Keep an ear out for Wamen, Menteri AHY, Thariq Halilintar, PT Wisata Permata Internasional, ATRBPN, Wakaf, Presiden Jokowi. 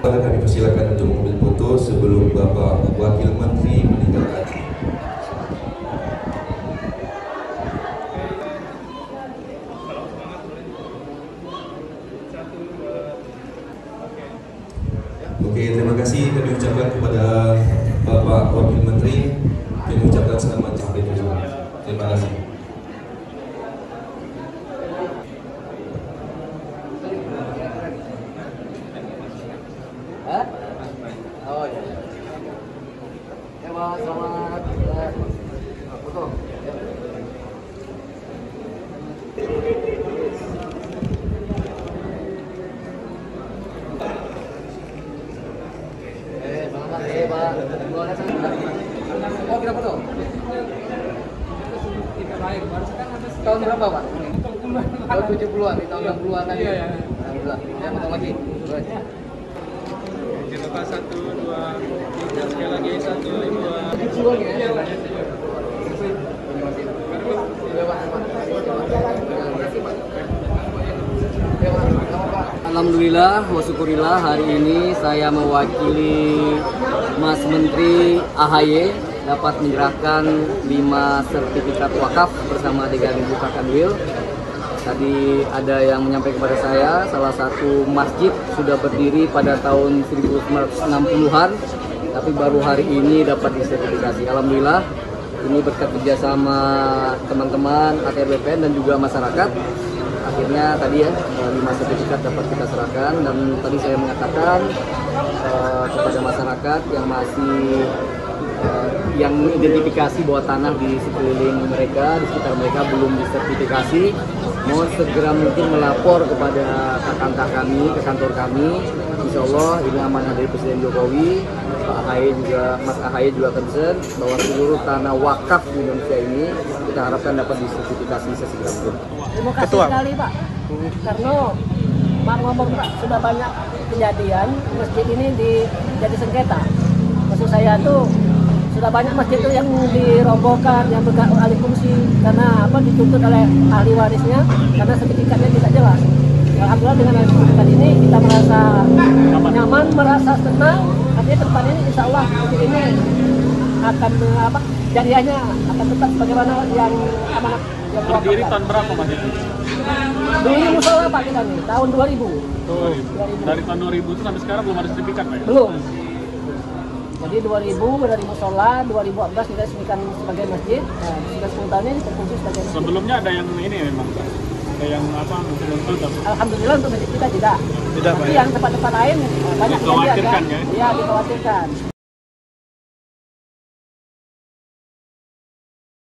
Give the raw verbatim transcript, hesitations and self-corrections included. Kami persilakan untuk mengambil foto sebelum Bapak Wakil Menteri meninggalkan. Oke, terima kasih kami ucapkan kepada Bapak Wakil Menteri. Kami ucapkan selamat sampai tujuan. Terima kasih. Oh ya. Terima kasih. Tahun berapa Pak? Tahun tujuh puluhan, tahun enam puluhan tadi. Iya, iya. Saya potong lagi. Coba satu, dua, tiga, sekali lagi. Satu, dua. Kecil lagi ya? Iya, iya. Terima kasih. Terima kasih Pak. Alhamdulillah, wa syukurillah, hari ini saya mewakili Mas Menteri A H Y dapat menyerahkan lima sertifikat wakaf bersama tiga ribu Kakadwil. Tadi ada yang menyampaikan kepada saya, salah satu masjid sudah berdiri pada tahun seribu sembilan ratus enam puluhan, tapi baru hari ini dapat disertifikasi. Alhamdulillah, ini berkat kerjasama teman-teman A T R B P N dan juga masyarakat. Akhirnya tadi ya lima sertifikat dapat kita serahkan, dan tadi saya mengatakan uh, kepada masyarakat yang masih uh, yang mengidentifikasi bahwa tanah di sekeliling mereka, di sekitar mereka belum disertifikasi, mohon segera mungkin melapor kepada kakanta kami, ke kantor kami. Insya Allah ini amanah dari Presiden Jokowi, Pak A H Y juga, Mas A H Y juga concern bahwa seluruh tanah wakaf di Indonesia ini kita harapkan dapat disertifikasi sesegera mungkin. Terima kasih Ketua. Sekali Pak, karena Pak ngomong Pak sudah banyak kejadian masjid ini di, jadi sengketa. Maksud saya tuh sudah banyak masjid itu yang dirobohkan, yang bergantung alih fungsi karena apa dituntut oleh ahli warisnya karena sertifikatnya tidak jelas. Alhamdulillah dengan sertifikat ini kita merasa nyaman, merasa tenang. Artinya tempat ini insya Allah ini akan apa jadiannya akan tetap bagaimana yang amanat. Berdiri tahun berapa Mas itu? Dulu musola Pak kita nih tahun dua ribu. dua ribu. Dari tahun dua ribu itu sampai sekarang belum ada sertifikat Pak ya? Belum. Jadi dua ribu dari musola, dua ribu empat belas diresmikan sebagai masjid. Nah, sudah spontannya diperfungsi sebagai masjid. Sebelumnya ada yang ini memang Pak. Yang apa untuk alhamdulillah untuk masjid kita tidak. Tidak. Tapi yang tempat-tempat lain banyak yang dikhawatirkan ya. Iya, dikhawatirkan.